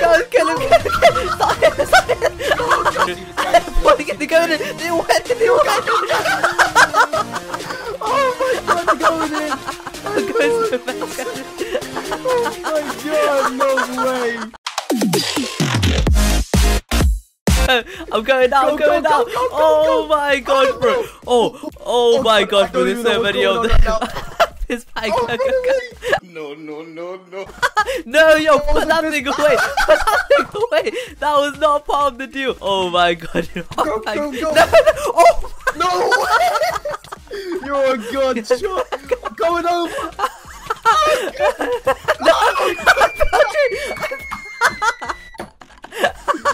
go, kill him! Stop it! Everybody get the goat in! They all went in! Oh my god, the goat in! Oh my god, no way! I'm going out, go, oh my god, bro. Oh my god, bro, there's so many of them. This bag, No. No, yo, put that thing away. Put that thing away. That was not part of the deal. Oh my god. Go. No, oh no. You're a god shot. I'm going over.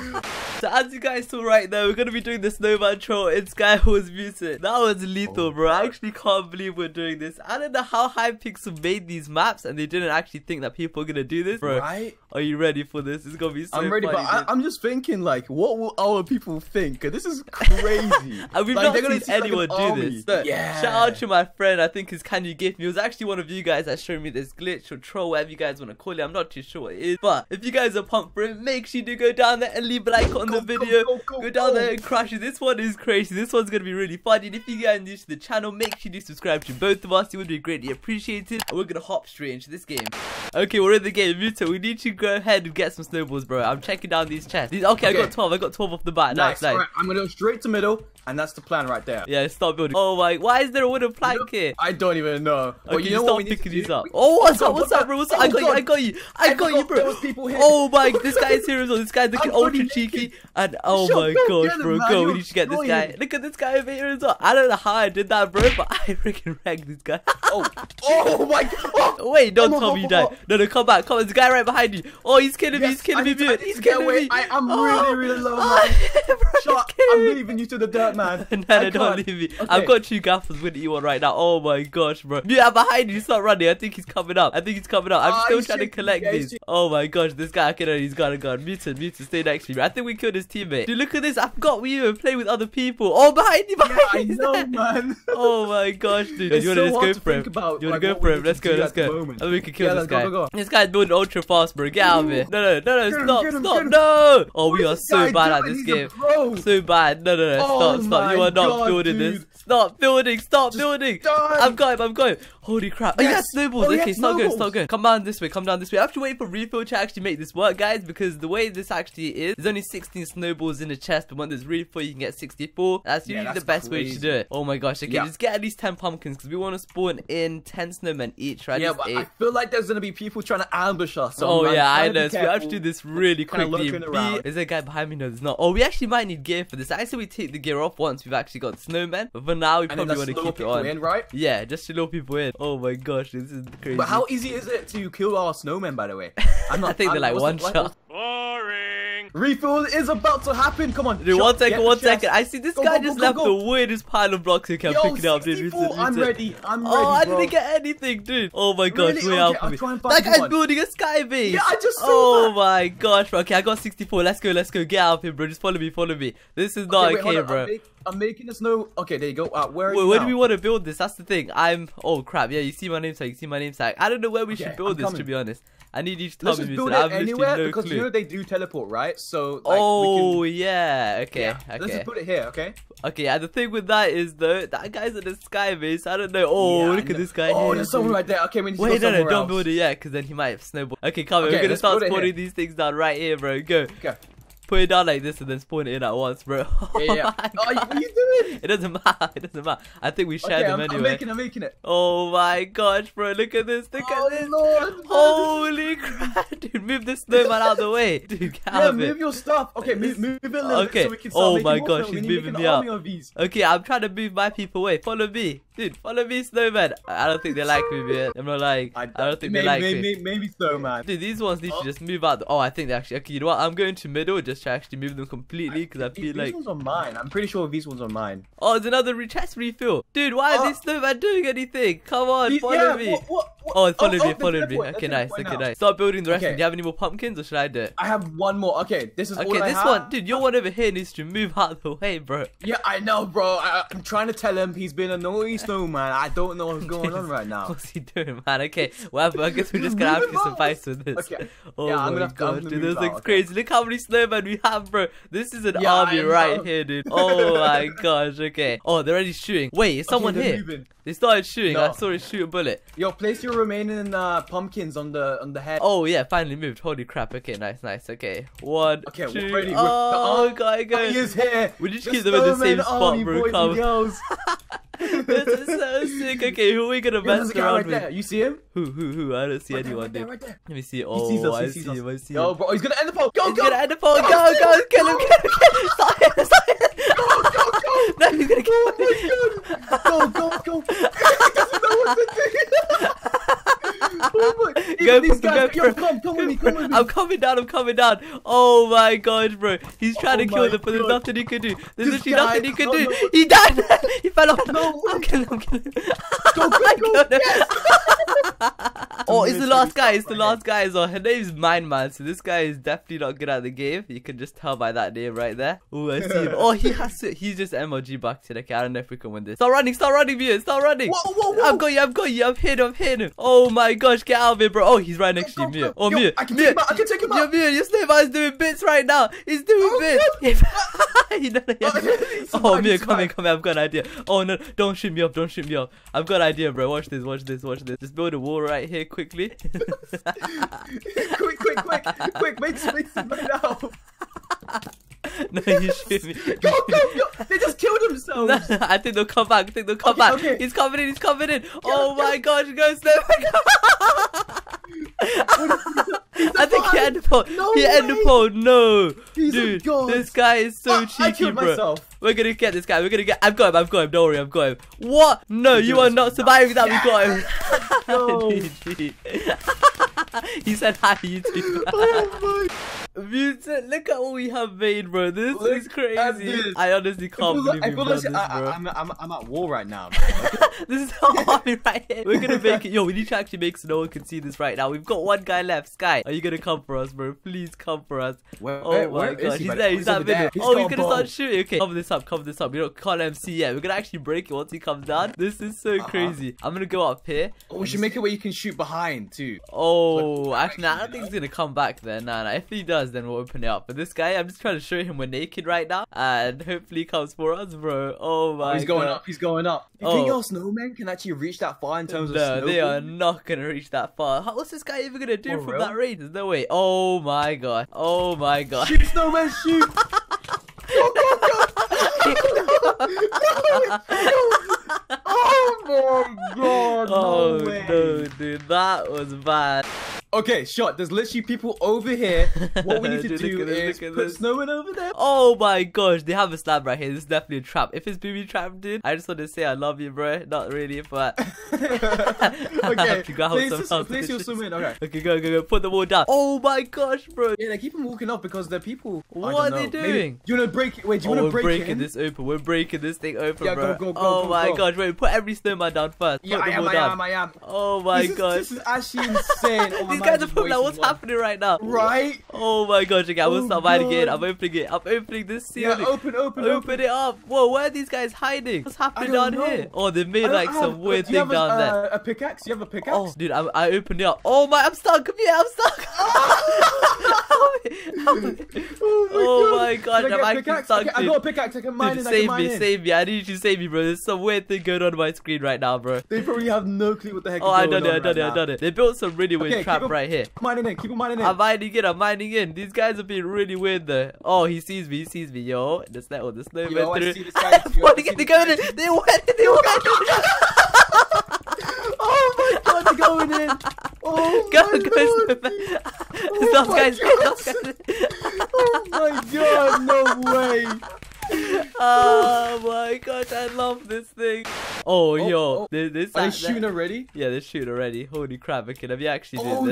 No. So as you guys saw right there, we're going to be doing the Snowman Troll in Skywars Mutant. That was lethal, bro. I actually can't believe we're doing this. I don't know how Hypixel made these maps and they didn't actually think that people are going to do this. Bro, right? Are you ready for this? It's going to be so funny. I'm ready, but I'm just thinking, like, what will our people think? This is crazy. And we've like, not seen anyone like do this. So, yeah. Shout out to my friend, I think it's Can You Gift Me. It was actually one of you guys that showed me this glitch or troll, whatever you guys want to call it. I'm not too sure what it is. But if you guys are pumped for it, make sure you do go down there and leave a like on the video. Go down there and crash it. This one is crazy. This one's gonna be really funny. And if you guys are new to the channel, make sure you subscribe to both of us. It would be greatly appreciated. And we're gonna hop straight into this game. Okay, we're in the game, Mutant. We need to go ahead and get some snowballs, bro. I'm checking down these chests. Okay, I got 12. I got 12 off the bat. Nice. All right, I'm gonna go straight to middle, and that's the plan right there. Yeah, start building. Oh my! Why is there a wooden plank here? I don't even know. Okay, you know start picking these up. Oh, what's up, bro? What's up? I got you, bro. Oh my! This guy is here as well. This guy's looking ultra cheeky. And oh my gosh, bro, go! We need to get this guy. Look at this guy over here as well. I don't know how I did that, bro, but I freaking wrecked this guy. Oh my god! Wait, don't tell me you died. No, come back. Come on, there's a guy right behind you. Oh, he's killing me. He's killing me, dude. He's killing me. I'm really, really low, man. I'm leaving you to the dirt, man. No, don't leave me. Okay. I've got two gaffers with you on right now. Oh my gosh, bro. Yeah, behind you. He's not running. I think he's coming up. I'm still trying to collect these. Oh my gosh, this guy, he's got a gun. Mutant, stay next to me. I think we killed his teammate. Dude, look at this. I forgot we even play with other people. Oh, behind you, behind you. I know, man. Oh my gosh, dude. You want to just go for him? You want to go for him? Let's go. And we can kill this guy. This guy's building ultra fast, bro. Get out of here. No, stop. No. Oh, we are so bad at this game. So bad. No. Stop. You are not building this. Stop building. I've got him. Holy crap. Yes. Oh, you got snowballs. Okay, stop going. Come down this way. I have to wait for refill to actually make this work, guys, because the way this actually is, there's only 16 snowballs in the chest, but when there's refill, you can get 64. That's usually the best way to do it. Oh my gosh. Okay, just get at least 10 pumpkins because we want to spawn in 10 snowmen each, right? Yeah, but I feel like there's going to be people trying to ambush us. Oh, yeah, I know. So we have to do this really quickly. Is there a guy behind me? No, there's not. Oh, we actually might need gear for this. I say we take the gear off once we've actually got snowmen, but for now, we probably want to keep it on. Right? Yeah, just to lure people in. Oh my gosh, this is crazy. But how easy is it to kill our snowmen, by the way? I think they're like one shot. Boring. Refill is about to happen. Come on. Dude, one second. I see this guy just left the weirdest pile of blocks he can pick it up. I'm ready. Oh, I didn't get anything, dude. Oh my gosh, way out for me. That guy's building a sky base. Yeah, I just saw that. Oh my gosh, bro. Okay, I got 64. Let's go. Get out of here, bro. Just follow me. This is not okay, bro. I'm making a snow. Okay, there you go. Where do we want to build this? That's the thing. Oh crap. Yeah, you see my name tag. I don't know where we should build this, to be honest. I need you to tell me. Let's build it anywhere because you know they do teleport, right? So. Okay. Let's just put it here, okay? Okay. Yeah. The thing with that is though, that guy's in the sky base. I don't know. Oh, look at this guy. Oh, there's someone right there. Okay, we need to go somewhere else. Don't build it yet, because then he might snowball. Okay, come on. We're gonna start spawning these things down right here, bro. Go. Okay. Put it down like this and then spawn it in at once, bro. What are you doing? It doesn't matter. I think we shared them anyway. I'm making it. Oh my gosh, bro. Look at this. Lord, holy crap. Dude, move this snowman out of the way. Dude, get out of it. Move your stuff. Okay, move it a little bit so we can start making more. Oh my gosh, he's moving me up. Okay, I'm trying to move my people away. Follow me. Dude, follow me, snowman. I don't think they like me, man. I'm not like, I don't think they like me. Maybe so, man. Dude, these ones need to just move out. I think they actually, okay, you know what? I'm going to middle just to actually move them completely because I feel like. These ones are mine. I'm pretty sure these ones are mine. Oh, there's another chest refill. Dude, why are these snowmen doing anything? Come on, follow me. What? Oh, follow me. Okay, nice. Start building the rest of them. Do you have any more pumpkins or should I do it? I have one more. Okay, this is all I have. One, dude, your one over here needs to move out of the way, bro. Yeah, I know, bro. I'm trying to tell him he's been annoying. Snowman. I don't know what's going on right now. What's he doing, man? Okay, well, I guess we're just gonna have to suffice with this. Okay. Oh yeah, my god, dude, this looks crazy. Look how many snowmen we have, bro. This is an army right here, dude. Oh my gosh, okay. Oh, they're already shooting. Wait, is someone here? They started shooting. I saw it shoot a bullet. Yo, place your remaining pumpkins on the head. Oh yeah, finally moved. Holy crap. Okay, nice, nice. Okay, one, okay, two. We're ready. Oh, god, guys. He is here. We just keep them in the same spot, bro. This is so sick. Okay, who are we gonna mess around with? You see him? Who? I don't see anyone, dude. Let me see. Oh, I see him. I see him. Oh, bro, he's gonna end the pole. Go, go. He's gonna end the pole. Go, go. Kill him. Stop him. Stop him. No, he's gonna kill him. Go. I doesn't know what to do. Oh my! Go, these guys. Go, yo, come with me, come with me. I'm coming down, I'm coming down. Oh my god, bro. He's trying to kill them, but there's nothing he can do. There's literally nothing he can do. No. He died. He fell off. No, I'm killing him, I'm killing him. Go. Yes. Oh, it's the last guy. It's the last guy as well. Her name's Mine Man, so this guy is definitely not good at the game. You can just tell by that name right there. Oh, I see him. Oh, he has to. He's just MLG back to the car. I don't know if we can win this. Start running, viewers. Start running. Whoa. I've got you. I've hit him. Oh my gosh, get out of here, bro. Oh, he's right next to you, Mia. Oh, Mia. I can take him out. Yo, Mia, your snowman's doing bits right now. He's doing bits. Oh, Mia, come here. I've got an idea. Oh, no. Don't shoot me up. I've got an idea, bro. Watch this. Just build a wall right here quickly. Quick. Make some right now. No, you shoot me. Go. They just killed themselves. No, I think they'll come back. Okay. He's coming in. Oh my gosh. Go, Snowman. I think he had the pole. No. Dude, this guy is so cheeky, bro. We're gonna get this guy. I've got him. Don't worry, I've got him. What? No, you are not surviving that. We got him. He said hi, YouTube. Oh my. Mutant, look at what we have made, bro. This is crazy. I honestly can't believe we've done this, bro. I'm at war right now, man. This is our army right here. We're gonna make it. Yo, we need to actually make so no one can see this right now. We've got one guy left. Sky, are you gonna come for us, bro? Please come for us. Oh my gosh, he's there. He's that big. Oh, he's gonna start shooting. Okay, cover this up. You don't call MC yet. We're gonna actually break it once he comes down. This is so crazy. I'm gonna go up here. Oh, we should make it where you can shoot behind too. Oh, actually, nah, I don't think he's gonna come back there. Nah. If he does, then we'll open it up. But this guy, I'm just trying to show him we're naked right now, and hopefully he comes for us, bro. Oh my. He's going up. You think your snowmen can actually reach that far in terms of snow? No, they are not gonna reach that far. What's this guy even gonna do from that range? There's no way. Oh my god. Shoot, snowman, shoot! Go. Oh my god, no, dude, that was bad. Okay, shot. There's literally people over here. What we need to do is put snowman over there. Oh my gosh, they have a slab right here. This is definitely a trap. If it's booby trap, dude, I just want to say I love you, bro. Not really, but okay. Place your snowman. Okay, go. Put the wall down. Oh my gosh, bro. Yeah, they keep on walking off because they're people. What are they doing? Maybe. You wanna break it? Wait, do you wanna break it? We're breaking this open. We're breaking this thing open, bro. Go. Oh my gosh, wait. Put every snowman down first. Yeah, I am. Oh my gosh. This is actually insane. Guys are probably like, what's happening right now? Right? Oh my gosh, okay, I will start mine again. I'm opening it. I'm opening this ceiling. Yeah, open it up. Whoa, where are these guys hiding? What's happening down here? Oh, they made like some weird thing down there. A pickaxe? You have a pickaxe? Oh, dude, I opened it up. Oh my, I'm stuck. Come here, I'm stuck. Oh my god, I'm actually stuck. I got a pickaxe. I can mine it. Save me. I need you to save me, bro. There's some weird thing going on my screen right now, bro. They probably have no clue what the heck is going on. Oh, I done it. They built some really weird trap right here. Keep mining in. I'm mining in. These guys are being really weird though. Oh, he sees me. Yo, let's let all the snowmen through. They went in. They went in. Oh my god, they're going in. Oh my god. Oh my god, no way. Oh my gosh, I love this thing. Oh, yo. Are they shooting already? Yeah, they're shooting already. Holy crap, okay, let me actually do this. Oh,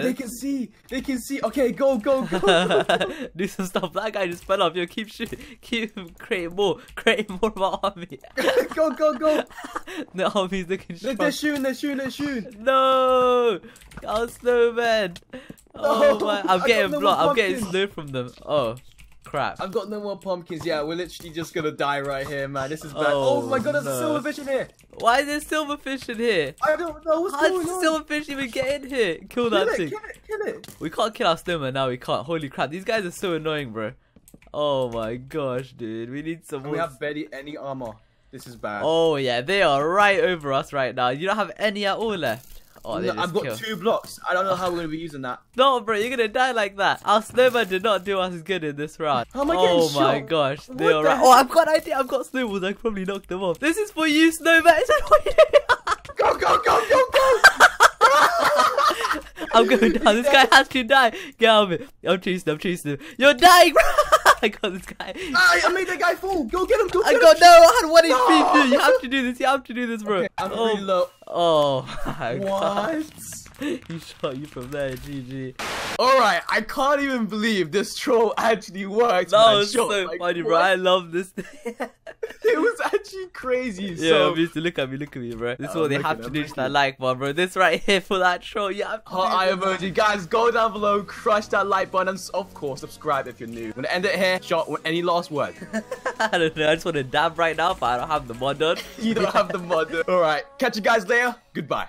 they can see. Okay, go. Do some stuff. That guy just fell off. Yo, keep shooting. Create more of our army. Go. The army's looking shot. They're shooting. No. Oh, snowman. Oh my, I'm getting blocked. I'm getting snow from them. Oh. crap. I've got no more pumpkins. Yeah, we're literally just gonna die right here, man. This is bad. Oh my god, there's a silverfish in here. Why is there silverfish in here? I don't know what's going on. How did silverfish even get in here? Kill that thing. Kill it. We can't kill our snowman now. We can't. Holy crap, these guys are so annoying, bro. Oh my gosh, dude. We need some. We have barely any armor. This is bad. Oh yeah, they are right over us right now. You don't have any at all left. Oh, no, I've got 2 blocks. I don't know how we're going to be using that. No, bro, you're going to die like that. Our snowman did not do us good in this round. How am I getting shot? Oh my gosh. They are right. Oh, I've got an idea. I've got snowballs. I can probably knock them off. This is for you, snowman. Is that what you do? Go, go, go, go, go. I'm going down. This guy has to die. Get out of it. I'm chasing him. You're dying, bro. I got this guy. I made that guy fall. Go get him. Go get him. No, I had 1 HP. No. You have to do this. You have to do this, bro. Okay, I'm really low. Oh my god. He shot you from there. GG. Alright, I can't even believe this troll actually worked. That was so funny, bro. I love this thing. It was actually crazy. Yeah, obviously, look at me, bro. This is what they have to do to that like button, bro. This right here for that troll. Yeah, heart eye emoji. Guys, go down below, crush that like button, and of course, subscribe if you're new. I'm gonna end it here. Shot, any last word? I don't know. I just want to dab right now, but I don't have the mod done. You don't have the mod done. Alright, catch you guys later. Goodbye.